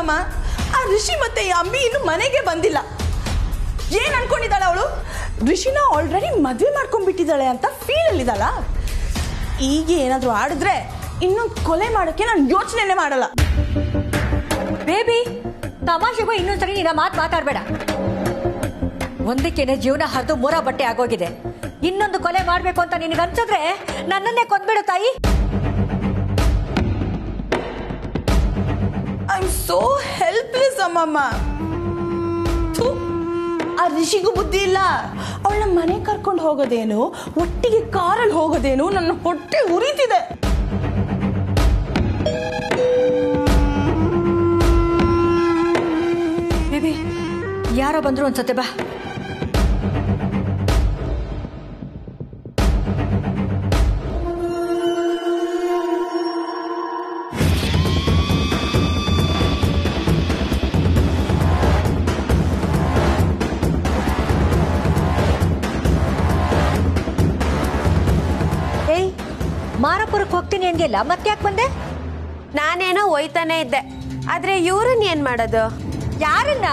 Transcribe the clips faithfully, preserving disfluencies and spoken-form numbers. मम्मा आ ऋषि मत्ते अम्मी इन्नु मनेगे बंदिल्ल ಏನ್ ಅನ್ಕೊಂಡಿದ್ದಾಳೆ ಅವಳು ಋಷಿನ ಆಲ್ರೆಡಿ ಮದುವೆ ಮಾಡ್ಕೊಂಡು ಬಿಟ್ಟಿದ್ದಾಳೆ ಅಂತ ಫೀಲ್ ಅಲ್ಲಿ ಇದ್ದಾಳ ಈಗ ಏನಾದರೂ ಆಡಿದ್ರೆ ಇನ್ನೊಂದು ಕೊಲೆ ಮಾಡೋಕೆ ನಾನು ಯೋಚನೆನೇ ಮಾಡಲ್ಲ ಬೇಬಿ ತಮಾಷೆಗೂ ಇನ್ನೊಂದು ಸರಿ ನಿನ್ನ ಮಾತು ಮಾತಾಡಬೇಡ ಒಂದಕ್ಕೆನೇ ಜೀವನ ಹರಿದು ಮೋರ ಬಟ್ಟೆ ಆಗೋಗಿದೆ ಇನ್ನೊಂದು ಕೊಲೆ ಮಾಡಬೇಕು ಅಂತ ನಿನಗೆ ಅನ್ಸಿದ್ರೆ ನನ್ನನ್ನೇ ಕೊಂದ್ಬಿಡು ತಾಯಿ ಐ ಆಮ್ ಸೋ ಹೆಲ್ಪ್ಲೆಸ್ ಅಮ್ಮಮ್ಮ ಆ ಋಷಿಗೂ ಬುದ್ಧಿ ಇಲ್ಲ ಅವಳ ಮನೆ ಕರ್ಕೊಂಡು ಹೋಗೋದೇನು ಒಟ್ಟಿಗೆ ಕಾರಲ್ಲಿ ಹೋಗೋದೇನು ನನ್ನ ಹೊಟ್ಟೆ ಉರಿತಿದೆ ಬೇಬಿ ಯಾರೋ ಬಂದ್ರು ಅನ್ಸುತ್ತೆ ಬಾ मत याक बंदे नानेनो होयताने इद्दे आद्रे इवरन्न एनु माडोदु यारन्न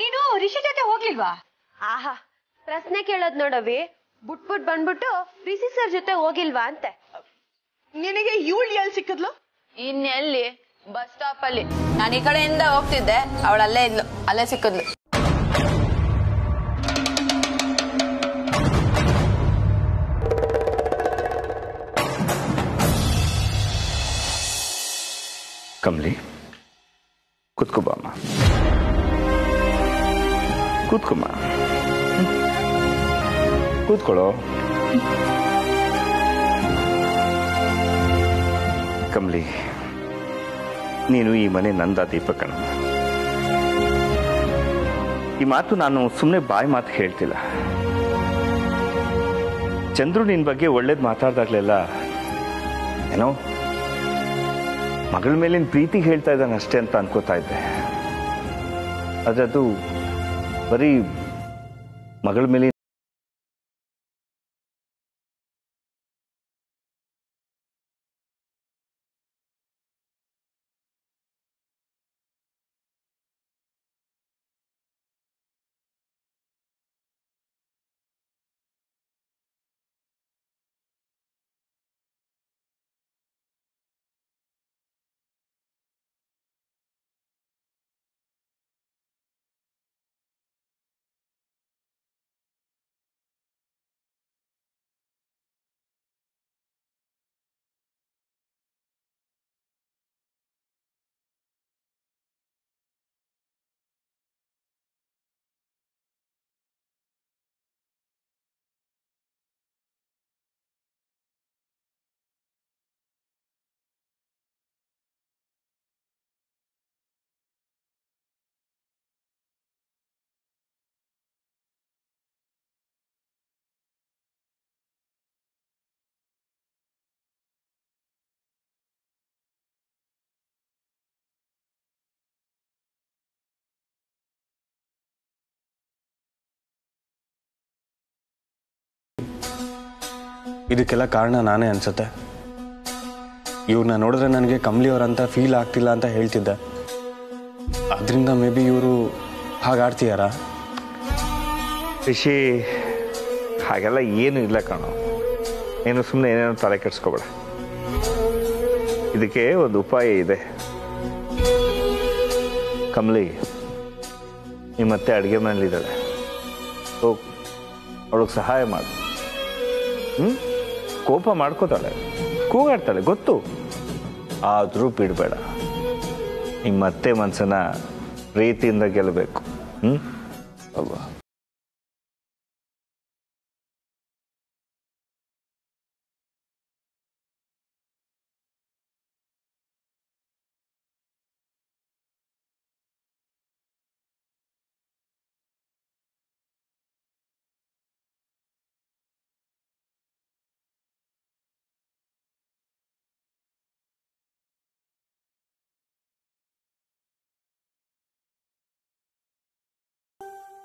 ನೀನು ಋಷಿ ಜೊತೆ ಹೋಗ್ಲಿಲ್ವಾ ಆಹಾ ಪ್ರಶ್ನೆ ಕೇಳೋದು ನೋಡವಿ ಬುಟ್ಬುಟ್ ಬಂದ್ಬಿಟ್ಟು ಋಷಿ ಸರ್ ಜೊತೆ ಹೋಗಿಲ್ವಾ ಅಂತೆ ನಿನಗೆ ಇವಳು ಎಲ್ಲಿ ಸಿಕ್ಕಿದ್ಲು ಇನ್ನೆಲ್ಲಿ ಬಸ್ ಸ್ಟಾಪ್ ಅಲ್ಲಿ ನಾನು ಈ ಕಡೆಯಿಂದ ಹೋಗ್ತಿದ್ದೆ ಅವಳು ಅಲ್ಲೇ ಇದ್ಲು ಅಲ್ಲೇ ಸಿಕ್ಕಿದ್ಲು ಕಮಲಿ ಕುತ್ಕೋ ಬಾಮ್ಮ ಕೂತ್ಕೊಮ್ಮ ಕೂತ್ಕೊಳ್ಳೋ ಕಮಲಿ ನೀನು ಈ ಮನೆ ನಂದ ದೀಪ ಕಣ ಈ ಮಾತು ನಾನು ಸುಮ್ಮನೆ ಬಾಯಿ ಮಾತು ಹೇಳ್ತಿಲ್ಲ ಚಂದ್ರು ನಿನ್ನ ಬಗ್ಗೆ ಒಳ್ಳೇದು ಮಾತಾಡ್ದಾಗ್ಲೆಲ್ಲ ಏನೋ ಮಗಳ ಮೇಲಿನ ಪ್ರೀತಿ ಹೇಳ್ತಾ ಇದ್ದಾನೆ ಅಷ್ಟೇ ಅಂತ ಅನ್ಕೋತಾ ಇದ್ದೆ ಆದರೆ ಅದು बरी मगल मिली ಇದಕ್ಕೆಲ್ಲ ಕಾರಣ ನಾನೇ ಅನ್ಸುತ್ತೆ ಇವ್ರನ್ನ ನೋಡಿದ್ರೆ ನನಗೆ ಕಮಲಿಯವರಂತ ಫೀಲ್ ಆಗ್ತಿಲ್ಲ ಅಂತ ಹೇಳ್ತಿದ್ದೆ ಅದರಿಂದ ಮೇ ಬಿ ಇವರು ಹಾಗಾಡ್ತೀಯಾರ ಋಷಿ ಹಾಗೆಲ್ಲ ಏನು ಇಲ್ಲ ಕಾಣೋ ನೀನು ಸುಮ್ಮನೆ ಏನೇನೋ ತಲೆ ಕೆಡಿಸ್ಕೋಬೇಡ ಇದಕ್ಕೆ ಒಂದು ಉಪಾಯ ಇದೆ ಕಮಲಿ ನಿಮ್ಮತ್ತೆ ಅಡುಗೆ ಮನೇಲಿದ್ದಾಳೆ ಹೋಗಿ ಅವಳಿಗೆ ಸಹಾಯ ಮಾಡು ಹ್ಞೂ ಕೋಪ ಮಾಡ್ಕೋತಾಳೆ ಕೂಗಾಡ್ತಾಳೆ ಗೊತ್ತು ಆದರೂ ಬಿಡಬೇಡ ನಿಮ್ಮತ್ತೆ ಮನಸ್ಸನ್ನ ಪ್ರೀತಿಯಿಂದ ಗೆಲ್ಲಬೇಕು ಹ್ಞೂ ಅಲ್ವಾ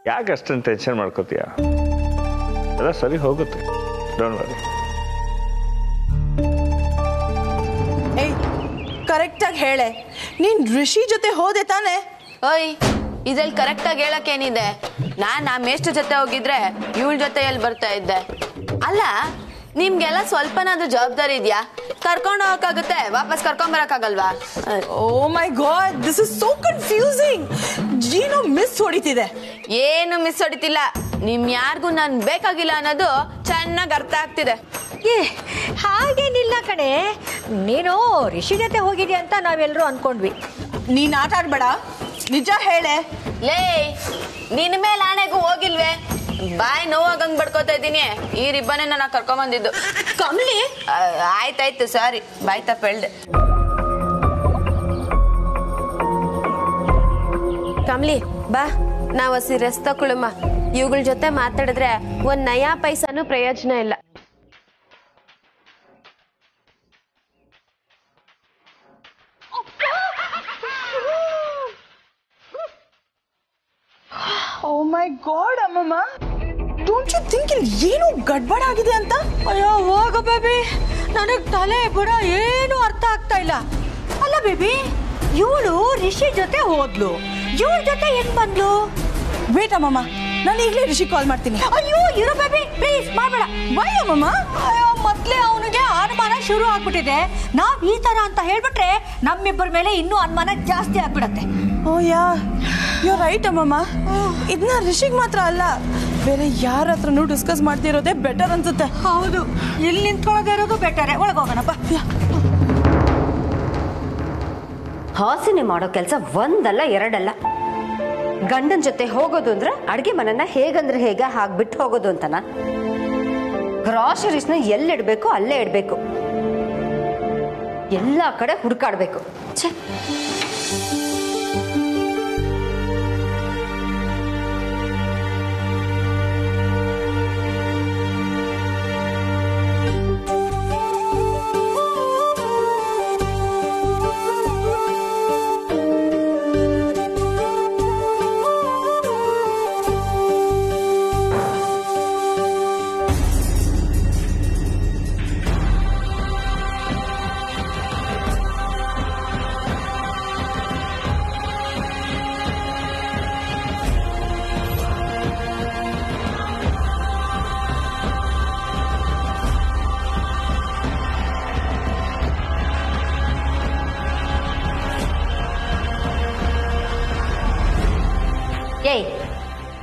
ಯಾಕೆ ಅಷ್ಟೊಂದು ಟೆನ್ಷನ್ ಮಾಡ್ಕೋತೀಯಾ? ಎಲ್ಲ ಸರಿ ಹೋಗುತ್ತೆ, ಡೋಂಟ್ ವರಿ. ಏ ಕರೆಕ್ಟ್ ಆಗಿ ಹೇಳೆ, ನೀನ್ ಋಷಿ ಜೊತೆ ಹೋದೆ ತಾನೆ? ಓಯ್, ಇದೆಲ್ಲ ಕರೆಕ್ಟ್ ಆಗಿ ಹೇಳಕ್ಕೇನಿದೆ? ನಾನ್ ಆ ಮೇಷ್ಟ್ರ ಜೊತೆ ಹೋಗಿದ್ರೆ ಇವಳ ಜೊತೆ ಎಲ್ಲಿ ಬರ್ತಾ ಇದ್ದೆ? ಅಲ್ಲ, ನಿಮ್ಗೆಲ್ಲ ಸ್ವಲ್ಪನಾದ್ರೂ ಜವಾಬ್ದಾರಿ ಇದೆಯಾ? ಕರ್ಕೊಂಡು ಹೋಗಕ್ಕಾಗುತ್ತೆ, ವಾಪಸ್ ಕರ್ಕೊಂಡ್ ಬರಕ್ಕಾಗಲ್ವಾ? Oh my god, this is so confusing. ಜೀನು ಮಿಸ್ ಹೊಡಿತಿದೆ. ಏನು ಮಿಸ್ ಹೊಡಿತಿಲ್ಲ, ನಿಮ್ ಯಾರಿಗೂ ನಾನು ಬೇಕಾಗಿಲ್ಲ ಅನ್ನೋದು ಚೆನ್ನಾಗಿ ಅರ್ಥ ಆಗ್ತಿದೆ. ಏ ಹಾಗೇನಿಲ್ಲ ಕಣೆ, ನೀನು ಋಷಿ ಜೊತೆ ಹೋಗಿದ್ಯಾ ಅಂತ ನಾವೆಲ್ಲರೂ ಅನ್ಕೊಂಡ್ವಿ. ನೀನ್ ಆಟ ಆಡ್ಬೇಡ, ನಿಜ ಹೇಳೆ. ಲೇ, ನಿನ್ ಮೇಲೆ ಆಣೆಗೂ ಹೋಗಿಲ್ವೇ? ಬಾಯ್ ನೋವಾಗಂಗ್ ಬಡ್ಕೋತಾ ಇದ್ದೀನಿ. ಈ ರಿಬ್ಬನ್ನೇ ನಾನು ಕರ್ಕೊಂಡ್ ಬಂದಿದ್ದು. ಕಮಲಿ, ಆಯ್ತಾಯ್ತು ಸಾರಿ, ಬಾಯ್ ತಪ್ಪ ಹೇಳ್ದೆ. ಕಮಲಿ ಬಾ, ನಾವ್ ಹಸಿ ರಸ್ತ ಕುಳುಮ. ಇವುಗಳ ಜೊತೆ ಮಾತಾಡಿದ್ರೆ ಒಂದ್ ನಯಾ ಪೈಸಾನು ಪ್ರಯೋಜನ ಇಲ್ಲ. Oh my God, Amma, don't you think ಏನು ಗಡ್ಬಡ ಆಗಿದೆ ಅಂತ? ಅಯ್ಯೋ ಹೋಗ ಬೇಬಿ, ನನಗೆ ತಲೆ ಬುಡ ಏನು ಅರ್ಥ ಆಗ್ತಾ ಇಲ್ಲ. ಅಲ್ಲ ಬೇಬಿ, ಇವಳು ಋಷಿ ಜೊತೆ ಹೋದ್ಲು, ಇವಳ ಜೊತೆ ಹೆಂಗ್ ಬಂದ್ಲು? ವೇಟ್ ಅಮ್ಮಮ್ಮ, ನಾನು ಈಗಲೇ ಋಷಿ ಕಾಲ್ ಮಾಡ್ತೀನಿ. ಅಯ್ಯೋ ಇರೋ ಬೇಬಿ, ಪ್ಲೀಸ್ ಮಾಡಬೇಡ. ವೈ ಅಮ್ಮಮ್ಮ? ಅಯ್ಯೋ ಮೊದಲೇ ಅವನಿಗೆ ಅನುಮಾನ ಶುರು ಆಗ್ಬಿಟ್ಟಿದೆ. ನಾವು ಈ ಥರ ಅಂತ ಹೇಳ್ಬಿಟ್ರೆ ನಮ್ಮಿಬ್ಬರ ಮೇಲೆ ಇನ್ನೂ ಅನುಮಾನ ಜಾಸ್ತಿ ಆಗ್ಬಿಡತ್ತೆ. Oh yeah, you are right ಅಮ್ಮಮ್ಮ. ಇದನ್ನ ಋಷಿಗೆ ಮಾತ್ರ ಅಲ್ಲ, ಬೇರೆ ಯಾರ ಹತ್ರನೂ ಡಿಸ್ಕಸ್ ಮಾಡ್ತಿರೋದೇ ಬೆಟರ್ ಅನ್ಸುತ್ತೆ. ಹೌದು, ಇಲ್ಲಿ ನಿಂತ್ಕೊಳ್ಳೋದೇ ಇರೋದು ಬೆಟರೇ. ಒಳಗೋಗೋಣಪ್ಪ. ಹಾಸಿನ ಮಾಡೋ ಕೆಲಸ ಒಂದಲ್ಲ ಎರಡಲ್ಲ. ಗಂಡನ ಜೊತೆ ಹೋಗೋದು ಅಂದ್ರೆ ಅಡಿಗೆ ಮನೆಯನ್ನ ಹೇಗಂದ್ರೆ ಹೇಗೆ ಹಾಗೆ ಬಿಟ್ಟು ಹೋಗೋದು ಅಂತನಾ? ಗ್ರಾಸರೀಸ್ನ ಎಲ್ಲಿಡ್ಬೇಕು ಅಲ್ಲೇ ಇಡ್ಬೇಕು, ಎಲ್ಲ ಕಡೆ ಹುಡ್ಕಾಡ್ಬೇಕು. ಛೆ,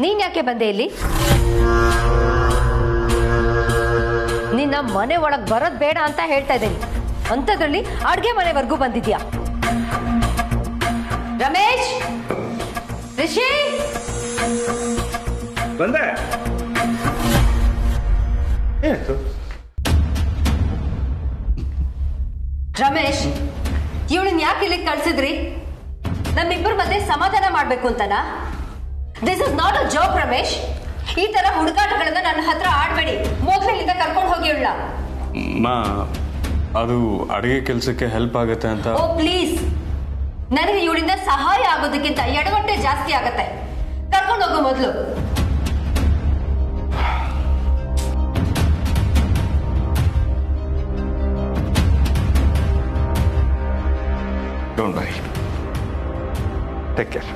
ನೀನ್ ಯಾಕೆ ಬಂದೆ ಇಲ್ಲಿ? ನಿನ್ನ ಮನೆ ಒಳಗ್ ಬರೋದ್ ಬೇಡ ಅಂತ ಹೇಳ್ತಾ ಇದ್ದೀನಿ, ಅಂತದ್ರಲ್ಲಿ ಅಡ್ಗೆ ಮನೆವರೆಗೂ ಬಂದಿದ್ಯಾ? ರಮೇಶ್, ರಿಷಿ ಬಂದೆ. ರಮೇಶ್, ಇವಳನ್ನ ಯಾಕೆ ಇಲ್ಲಿಗೆ ಕಳ್ಸಿದ್ರಿ? ನಮ್ಮಿಬ್ಬರ ಮಧ್ಯೆ ಸಮಾಧಾನ ಮಾಡ್ಬೇಕು ಅಂತನಾ? This is not a joke, Ramesh. ಈ ತರ ಹುಡುಕಾಟಗಳನ್ನ ನನ್ನ ಹತ್ರ ಆಡ್ಬೇಡಿ. ಮೋಗ್ಲಿಂದ ಕರ್ಕೊಂಡು ಹೋಗಿ ಇಲ್ಲ ಮಾ, ಅದು ಅಡುಗೆ ಕೆಲಸಕ್ಕೆ ಹೆಲ್ಪ್ ಆಗುತ್ತೆ ಅಂತ. ಓ ಪ್ಲೀಸ್, ನನಗೆ ಇವಳಿಂದ ಸಹಾಯ ಆಗೋದಕ್ಕಿಂತ ಎಡಗಟ್ಟೆ ಜಾಸ್ತಿ ಆಗತ್ತೆ. ಕರ್ಕೊಂಡು ಹೋಗೋ ಮೊದಲು don't worry, take care.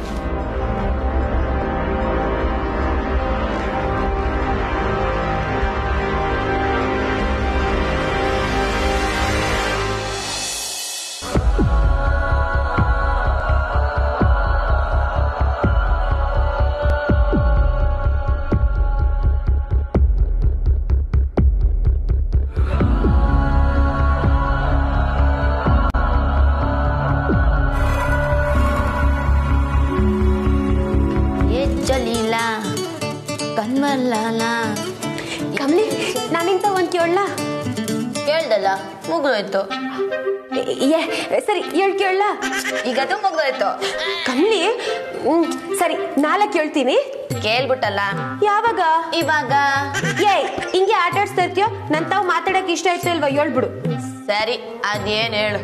Kamali, ನಾನಿಂತ ಒಂದ್ ಕೇಳಲ್ಲ? ಕೇಳ್ದಲ್ಲ, ಮುಗ್ದೋಯ್ತು. ಸರಿ ಹೇಳ್, ಕೇಳಲ್ಲ ಈಗದು ಮುಗ್ದೋಯ್ತು. ಕಮಲಿ ಸರಿ, ನಾಳೆ ಕೇಳ್ತೀನಿ. ಕೇಳ್ಬಿಟ್ಟಲ್ಲ? ಯಾವಾಗ? ಇವಾಗ. ಏ ಹಿಂಗೆ ಆಟ ಆಡ್ಸ್ತಾ ಇರ್ತೀಯೋ, ನನ್ ತಾವ್ ಮಾತಾಡಕ್ ಇಷ್ಟ ಆಯ್ತು ಅಲ್ವಾ, ಹೇಳ್ಬಿಡು. ಸರಿ, ಅದೇನ್ ಹೇಳು.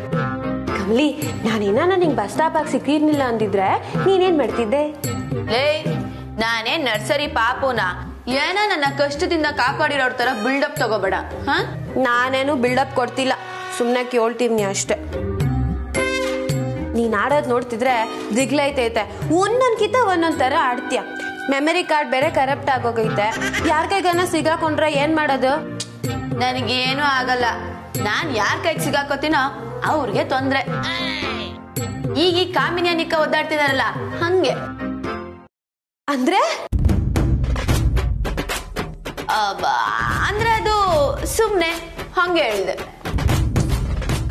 ಕಮಲಿ, ನಾನೇನ ನಿಂಗೆ ಬಸ್ ಸ್ಟಾಪ್ ಆಗಿ ಸಿಕ್ಕಿರ್ಲಿಲ್ಲ ಅಂದಿದ್ರೆ ನೀನೇನ್ ಮಾಡ್ತಿದ್ದೆ? ಲೇ, नाने नर्सरी पापोना ऐना ನನ್ನ ಕಷ್ಟದಿಂದ ಕಾಪಾಡಿರೋರ ತರ ಬಿಲ್ಡ್ ಅಪ್ ತಗೋಬೇಡ ಹಾ ನಾನೇನು ಬಿಲ್ಡ್ ಅಪ್ ಕೊಡ್ತಿಲ್ಲ ಸುಮ್ಮನೆ ಕೇಳ್ತೀನಿ ಅಷ್ಟೇ ನೀ ನಾಡೋದು ನೋಡ್ತಿದ್ರೆ ದಿಗ್ಲೈತೈತೆ ಒಂದೊಂದಕ್ಕಿಂತ ಒಂದೊಂದು ತರ ಆಡ್ತೀಯ ಮೆಮೊರಿ ಕಾರ್ಡ್ ಬೇರೆ ಕರಪ್ಟ್ ಆಗೋಗೈತೆ ಯಾರ್ ಕೈಗನ ಸಿಗಾಕೊಂಡ್ರೆ ಏನು ಮಾಡೋದು ನನಗೆ ಏನು ಆಗಲ್ಲ ನಾನು ಯಾರ್ ಕೈಗೆ ಸಿಗಾಕೋತಿನೋ ಅವರಿಗೆ ತೊಂದ್ರೆ ಈಗ ಈ ಕಾಮಿನಿಯನಿಕ ಒದ್ದಾಡ್ತಿದಾರಲ್ಲ ಹಂಗೆ ಅಂದ್ರೆ ಅಂದ್ರೆ ಅದು ಸುಮ್ಮನೆ ಹಂಗೆ ಹೇಳಿದೆ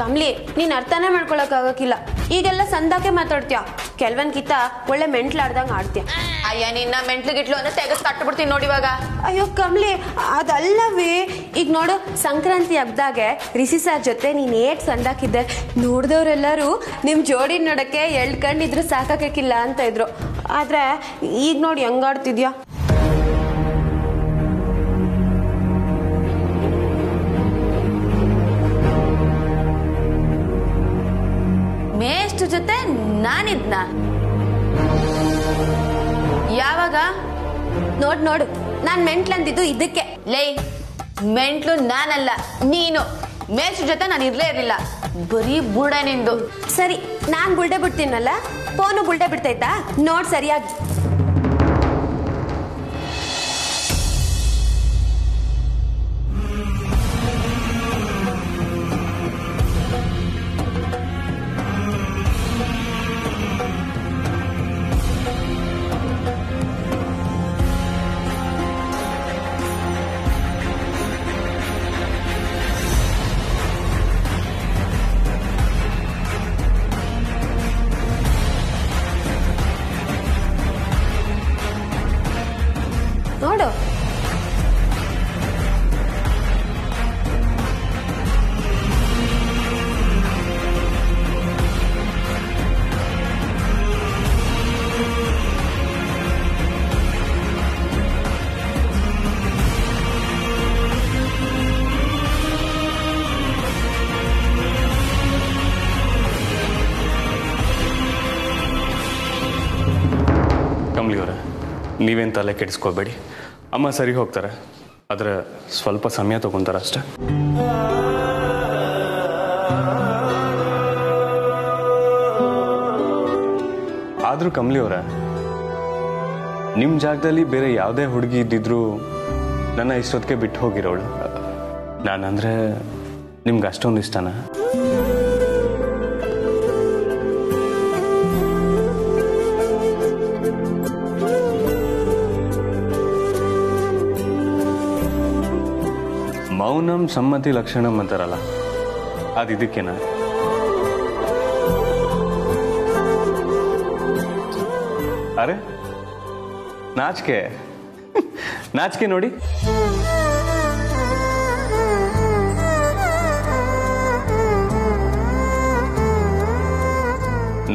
ಕಮಲಿ ನೀನ್ ಅರ್ಥನೇ ಮಾಡ್ಕೊಳಕ್ ಆಗಕ್ಕಿಲ್ಲ ಈಗೆಲ್ಲ ಸಂದಾಕೆ ಮಾತಾಡ್ತೀಯ ಕೆಲವನ್ಕಿತ ಒಳ್ಳೆ ಮೆಂಟ್ಲಾಡ್ದಂಗ ಆಡ್ತೀಯ ಅಯ್ಯ ನಿನ್ನ ಮೆಂಟ್ಲು ಗಿಟ್ಲು ಅಂದ್ರೆ ತೆಗೆದು ಕಟ್ಬಿಡ್ತೀನಿ ನೋಡಿ ಇವಾಗ ಅಯ್ಯೋ ಕಮಲಿ ಅದಲ್ಲವೇ ಈಗ ನೋಡು ಸಂಕ್ರಾಂತಿ ಹಬ್ಬದಾಗೆ ರಿಷಿ ಸರ್ ಜೊತೆ ನೀನ್ ಏಟ್ ಸಂದಾಕಿದ್ದೆ ನೋಡಿದವ್ರೆಲ್ಲರೂ ನಿಮ್ ಜೋಡಿ ನೋಡಕ್ಕೆ ಎಳ್ ಕಣ್ಣಿದ್ರು ಸಾಕಾಗಕ್ಕಿಲ್ಲ ಅಂತ ಇದ್ರು ಆದ್ರೆ ಈಗ ನೋಡಿ ಹೆಂಗಾಡ್ತಿದ್ಯಾ ಜೊತೆ ನಾನಿದ್ನ ಯಾವಾಗ ನೋಡ್ ನೋಡು ನಾನ್ ಮೆಂಟ್ಲಂದಿದ್ದು ಇದಕ್ಕೆ ಲೇ ಮೆಂಟ್ಲು ನಾನಲ್ಲ ನೀನು ಮೇಷ್ಟ್ರ ಜೊತೆ ನಾನು ಇರ್ಲೇ ಇರ್ಲಿಲ್ಲ ಬರೀ ಬುಡೆ ನಿಂದು ಸರಿ ನಾನ್ ಬುಲ್ಡೆ ಬಿಡ್ತೀನಲ್ಲ ಫೋನು ಬುಲ್ಡೆ ಬಿಡ್ತೈತಾ ನೋಡ್ ಸರಿಯಾಗಿ ನೀವೇನು ತಲೆ ಕೆಡಿಸ್ಕೋಬೇಡಿ ಅಮ್ಮ ಸರಿ ಹೋಗ್ತಾರೆ ಅದರ ಸ್ವಲ್ಪ ಸಮಯ ತಗೊಂತಾರೆ ಅಷ್ಟೇ ಆದರೂ ಕಮಲಿ ಅವರ ನಿಮ್ಮ ಜಾಗದಲ್ಲಿ ಬೇರೆ ಯಾವುದೇ ಹುಡುಗಿ ಇದ್ದಿದ್ರು ನನ್ನ ಇಷ್ಟಕ್ಕೆ ಬಿಟ್ಟು ಹೋಗಿರೋಳು ನಾನಂದ್ರೆ ನಿಮ್ಗೆ ಅಷ್ಟೊಂದು ಇಷ್ಟನಾ ಮೌನಂ ಸಮ್ಮತಿ ಲಕ್ಷಣಂ ಅಂತಾರಲ್ಲ ಅದು ಇದಕ್ಕೇನ ಅರೆ ನಾಚಿಕೆ ನಾಚಿಕೆ ನೋಡಿ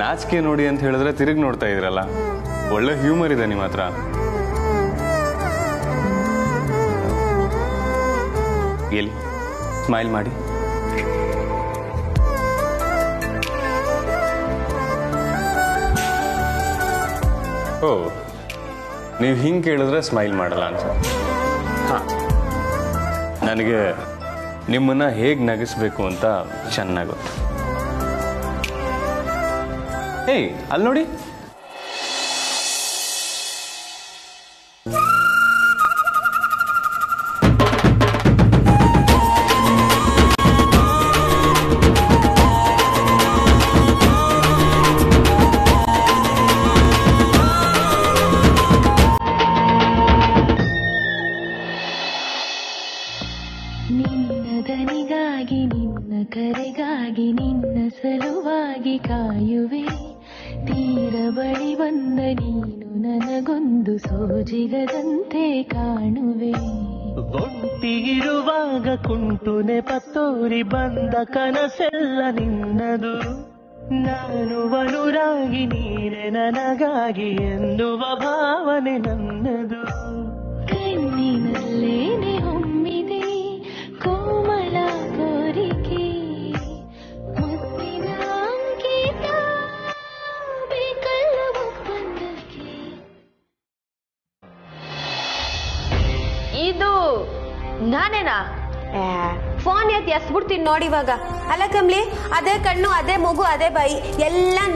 ನಾಚಿಕೆ ನೋಡಿ ಅಂತ ಹೇಳಿದ್ರೆ ತಿರುಗಿ ನೋಡ್ತಾ ಇದ್ರಲ್ಲ ಒಳ್ಳೆ ಹ್ಯೂಮರ್ ಇದೆ ನಿಮ್ಮ ಹತ್ರ ಸ್ಮೈಲ್ ಮಾಡಿ ಓ ನೀವು ಹಿಂಗೆ ಕೇಳಿದ್ರೆ ಸ್ಮೈಲ್ ಮಾಡಲ್ಲ ಅಂತ ಹಾ ನನಗೆ ನಿಮ್ಮನ್ನ ಹೇಗೆ ನಗಿಸ್ಬೇಕು ಅಂತ ಚೆನ್ನಾಗಿ ಗೊತ್ತು ಏಯ್ ಅಲ್ಲಿ ನೋಡಿ ಬಂದ ಕನಸೆಲ್ಲ ನಿನ್ನದು ನಾನು ಬಲುರಾಗಿ ನೀನೆ ನನಗಾಗಿ ಎನ್ನುವ ಭಾವನೆ ನನ್ನದು ಕಣ್ಣಿನಲ್ಲೇನೆ ಹೊಮ್ಮಿದೆ ಕೋಮಲ ಕೋರಿಕೆ ಮುತ್ತಿನ ಅಂಕಿತ ಬೇಕಲ್ಲವೋ ಬಂದಕ್ಕೆ नानेना फोन एस्बिड्ती नोड़ अल कमली अदे कण्णु अदे मगु अदे बाई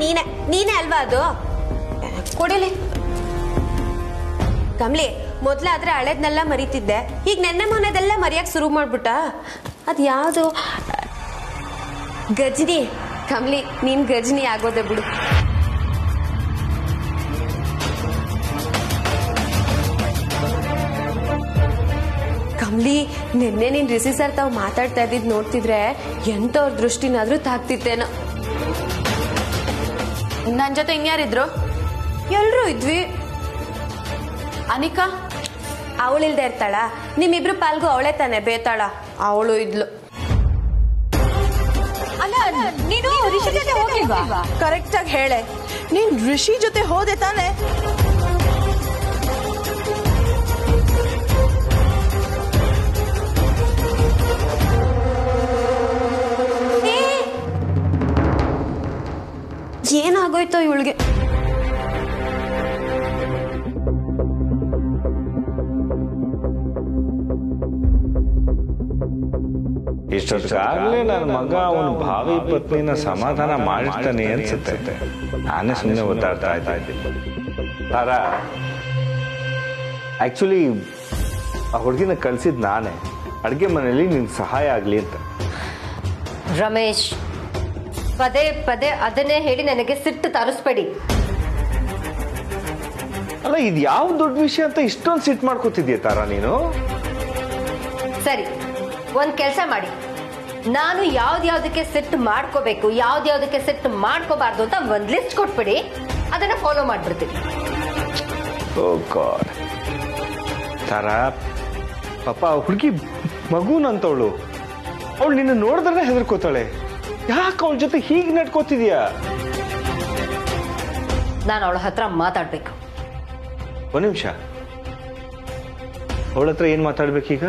नीने नीने अल्वा अदु कोडिले कमली ಮೊದಲ ಆದ್ರೆ ಹಳೆದನ್ನೆಲ್ಲ ಮರಿತಿದ್ದೆ ಈಗ ನೆನ್ನೆ ಮೊನ್ನೆದೆಲ್ಲ ಮರಿಯಕ್ಕೆ ಶುರು ಮಾಡ್ಬಿಟ ಅದು ಯಾವುದು ಗಜನಿ ಕಮಲಿ ನೀನ್ ಗಜನಿ ಆಗೋದೆ ಬಿಡು ಕಮಲಿ ನೆನ್ನೆ ನೀನ್ ರಿಷಿ ಸರ್ ತಾವು ಮಾತಾಡ್ತಾ ಇದ್ದಿದ್ ನೋಡ್ತಿದ್ರೆ ಎಂತವ್ರ ದೃಷ್ಟಿನಾದ್ರೂ ತಾಕ್ತಿತ್ತೇನೋ ನನ್ನ ಜೊತೆ ಇನ್ಯಾರಿದ್ರು ಎಲ್ಲರೂ ಇದ್ವಿ ಅನಿಕಾ ಅವಳಿಲ್ದೇ ಇರ್ತಾಳ ನಿಮ್ಮಿಬ್ರು ಪಾಲ್ಗೂ ಅವಳೆ ತಾನೆ ಬೇತಾಳ ಅವಳು ಇದ್ಲು ಅಲ್ಲ ನೀನು ಋಷಿ ಜೊತೆ ಹೋಗಿಲ್ವಾ ಕರೆಕ್ಟ್ ಆಗಿ ಹೇಳೆ ನೀನು ಋಷಿ ಜೊತೆ ಹೋದೆ ತಾನೆ ಏನಾಗೋಯ್ತೋ ಇವಳಿಗೆ ಇಷ್ಟೊತ್ತಾಗಲೇ ನನ್ನ ಮಗ ಅವನ ಭಾವಿ ಪತ್ನಿನ ಸಮಾಧಾನ ಮಾಡ್ತಾನೆ ಅನ್ಸುತ್ತೆ ನಾನೇ ಸುಮ್ಮನೆ ಒತ್ತಾಡ್ತಾ ಇದ್ದೆ ತಾರಾ ಆಕ್ಚುಲಿ ಆ ಹುಡುಗಿನ ಕಳಿಸಿದ್ ನಾನೇ ಅಡುಗೆ ಮನೆಯಲ್ಲಿ ನಿನ್ ಸಹಾಯ ಆಗಲಿ ಅಂತ ರಮೇಶ್ ಪದೇ ಪದೇ ಅದನ್ನೇ ಹೇಳಿ ನನಗೆ ಸಿಟ್ಟು ತರಿಸ್ಬೇಡಿ ಅಲ್ಲ ಇದು ಯಾವ ದೊಡ್ಡ ವಿಷಯ ಅಂತ ಇಷ್ಟೊಂದು ಸಿಟ್ಟು ಮಾಡ್ಕೊತಿದ್ದೀಯ ತಾರಾ ನೀನು ಸರಿ ಒಂದು ಕೆಲಸ ಮಾಡಿ ನಾನು ಯಾವ್ದು ಯಾವ್ದಕ್ಕೆ ಸೆಟ್ ಮಾಡ್ಕೋಬೇಕು ಯಾವ್ದು ಯಾವ್ದಕ್ಕೆ ಸೆಟ್ ಮಾಡ್ಕೋಬಾರ್ದು ಅಂತ ಒಂದು ಲಿಸ್ಟ್ ಕೊಟ್ಬಿಡಿ ಅದನ್ನ ಫಾಲೋ ಮಾಡ್ಬಿಡ್ತೀನಿ ಓ ಗಾಡ್ ತಾರಾ ಪಾಪ ಹುಡುಗಿ ಮಗುನಂತವಳು ಅವಳು ನಿನ್ನ ನೋಡಿದ್ರೆ ಹೆದರ್ಕೋತಾಳೆ ಯಾಕೆ ಅವಳ ಜೊತೆ ಹೀಗೆ ನಡ್ಕೋತಿದ್ಯಾ ನಾನು ಅವಳ ಹತ್ರ ಮಾತಾಡ್ಬೇಕು ಒಂದು ನಿಮಿಷ ಅವಳ ಹತ್ರ ಏನು ಮಾತಾಡ್ಬೇಕೀಗ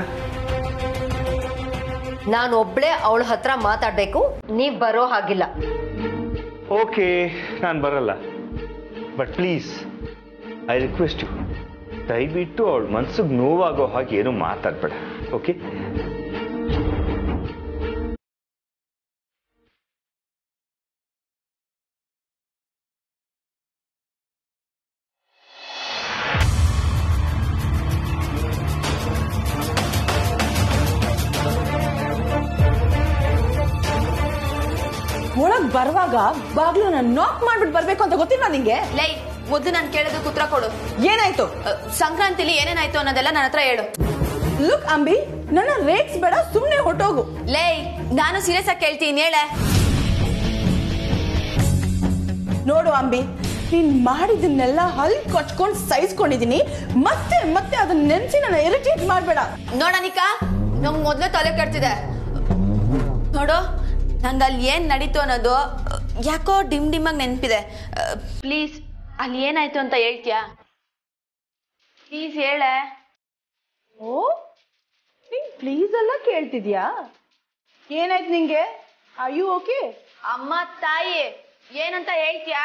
ನಾನು ಒಬ್ಳೆ ಅವಳ ಹತ್ರ ಮಾತಾಡಬೇಕು ನೀವು ಬರೋ ಹಾಗಿಲ್ಲ ಓಕೆ ನಾನು ಬರಲ್ಲ but please I request you ದಯವಿಟ್ಟು ಅವಳ ಮನಸ್ಸಿಗೆ ನೋವಾಗೋ ಹಾಗೆ ಏನು ಮಾತಾಡಬೇಡ ಓಕೆ ಬರುವಾಗ ಬಾಗ್ಲನ್ನ ನಾಕ್ ಮಾಡ್ಬಿಟ್ಟು ಬರ್ಬೇಕು ಅಂತ ಗೊತ್ತಿಲ್ಲ ನಿಂಗೆ ಲೈ ಮೊದಲು ನಾನು ಕೇಳೋದಕ್ಕೆ ಉತ್ತರ ಕೊಡು ಏನಾಯ್ತು ಸಂಕ್ರಾಂತಿಲಿ ಏನೇನಾಯ್ತು ಅನ್ನೋದೆಲ್ಲ ನನ್ನ ಹತ್ರ ಹೇಳು ಲುಕ್ ಅಂಬಿ ನನ್ನ ರೇಟ್ಸ್ ಬೇಡ ಸುಮ್ಮನೆ ಹೊಟ್ಟೋಗು ಲೈ ನಾನು ಸೀರಿಯಸ್ ಆಗಿ ಹೇಳ್ತೀನಿ ಹೇಳೆ ನೋಡು ಅಂಬಿ ನೀನ್ ಮಾಡಿದನ್ನೆಲ್ಲ ಹಲ್ ಕೊಚ್ಕೊಂಡು ಸಹಿಸ್ಕೊಂಡಿದ್ದೀನಿ ಮತ್ತೆ ಮತ್ತೆ ಅದನ್ನ ನೆನ್ಸಿ ನನ್ನ ಇರಿಟೇಟ್ ಮಾಡಬೇಡ ನೋಡನಿಕಾ ನಮ್ಗೆ ಮೊದಲೇ ತಲೆ ಕೆಡ್ತಿದೆ ನೋಡು ನಂಗೆ ಅಲ್ಲಿ ಏನು ನಡೀತು ಅನ್ನೋದು ಯಾಕೋ ಡಿಮ್ ಡಿಮ್ಮಾಗಿ ನೆನಪಿದೆ ಪ್ಲೀಸ್ ಅಲ್ಲಿ ಏನಾಯ್ತು ಅಂತ ಹೇಳ್ತೀಯಾ ಪ್ಲೀಸ್ ಹೇಳೆ ಓ ನೀನು ಪ್ಲೀಸ್ ಎಲ್ಲ ಕೇಳ್ತಿದ್ಯಾ ಏನಾಯ್ತು ನಿಂಗೆ ಆರ್ ಯು ಓಕೆ ಅಮ್ಮ ತಾಯಿ ಏನಂತ ಹೇಳ್ತೀಯಾ